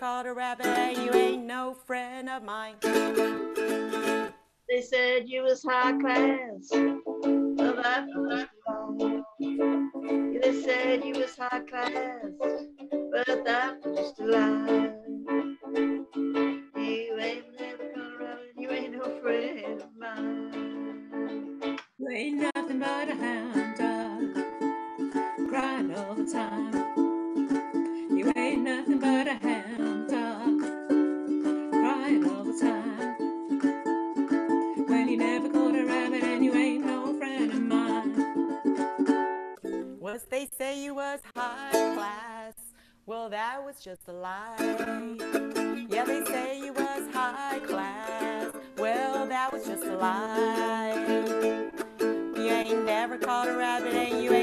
called a rabbit, you ain't no friend of mine. They said you was high class, well that was wrong. They said you was high class, but that was just a lie. You ain't never gonna run, you ain't no friend of mine. You ain't nothing but a hound dog, crying all the time. You ain't nothing but a hound dog, crying all the time. You never caught a rabbit and you ain't no friend of mine. Was they say you was high class? Well, that was just a lie. Yeah, they say you was high class. Well, that was just a lie. You ain't never caught a rabbit and you ain't